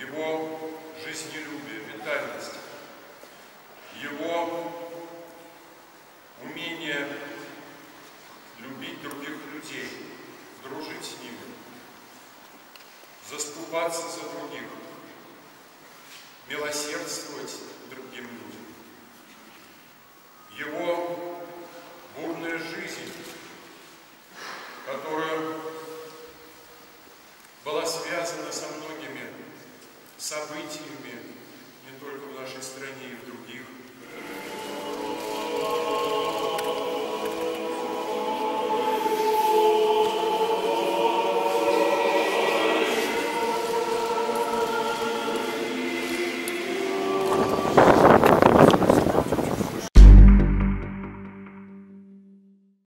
его жизнелюбие, витальность, его умение любить других людей, дружить с ними, заступаться за других, милосердствовать другим людям. Его бурная жизнь, которая была связана со многими событиями, не только в нашей стране, и в других.